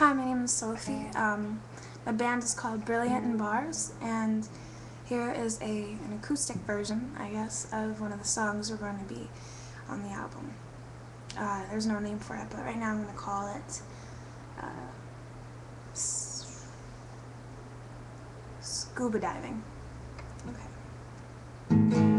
Hi, my name is Sophie. My band is called Brilliant in Bars, and here is an acoustic version, I guess, of one of the songs we're going to be on the album. There's no name for it, but right now I'm going to call it Scuba Diving. Okay.